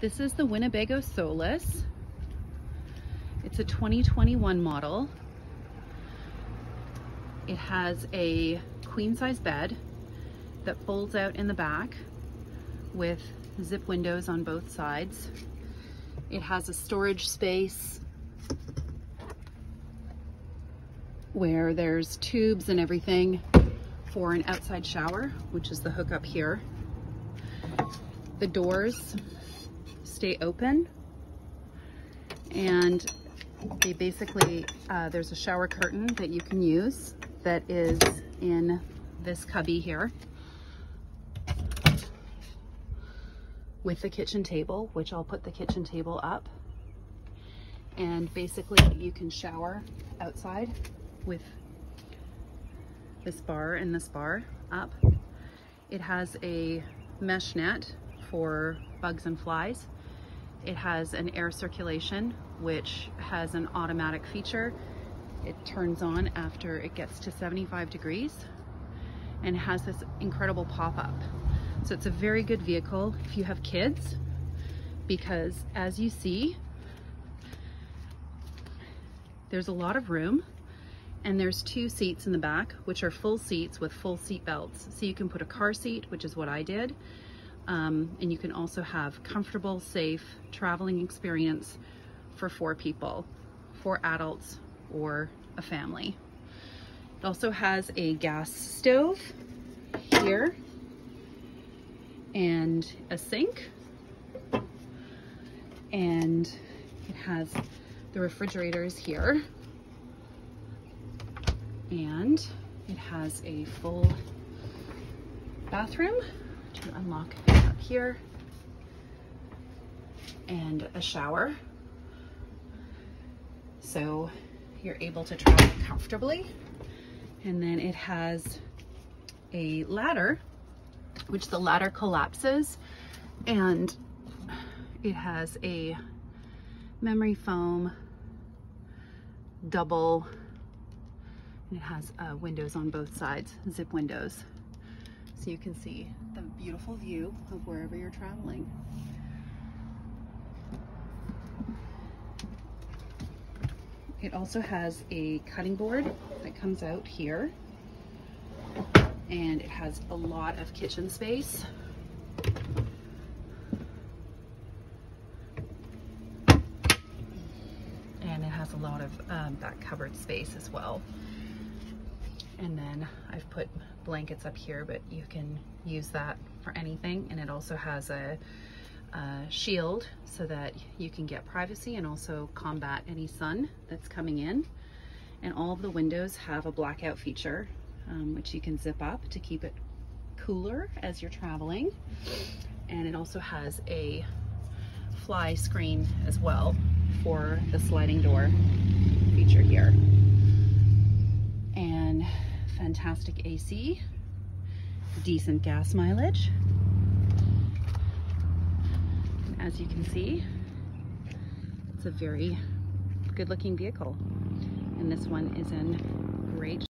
This is the Winnebago Solis. It's a 2021 model. It has a queen size bed that folds out in the back with zip windows on both sides. It has a storage space where there's tubes and everything for an outside shower, which is the hookup here. The doors stay open, and they basically, there's a shower curtain that you can use that is in this cubby here with the kitchen table, which I'll put the kitchen table up. And basically you can shower outside with this bar and this bar up. It has a mesh net for bugs and flies. It has an air circulation, which has an automatic feature. It turns on after it gets to 75 degrees and has this incredible pop-up. So it's a very good vehicle if you have kids, because as you see, there's a lot of room, and there's two seats in the back, which are full seats with full seat belts. So you can put a car seat, which is what I did. And you can also have comfortable, safe traveling experience for four people, four adults or a family. It also has a gas stove here and a sink, and it has the refrigerators here, and it has a full bathroom to unlock up here and a shower, so you're able to travel comfortably. And then it has a ladder, which the ladder collapses, and it has a memory foam double, and it has windows on both sides, zip windows, so you can see the beautiful view of wherever you're traveling. It also has a cutting board that comes out here, and it has a lot of kitchen space. And it has a lot of back cupboard space as well. And then I've put blankets up here, but you can use that for anything. And it also has a shield so that you can get privacy and also combat any sun that's coming in. And all of the windows have a blackout feature, which you can zip up to keep it cooler as you're traveling. And it also has a fly screen as well for the sliding door feature here. And fantastic AC, decent gas mileage. And as you can see, it's a very good looking vehicle. And this one is in great shape.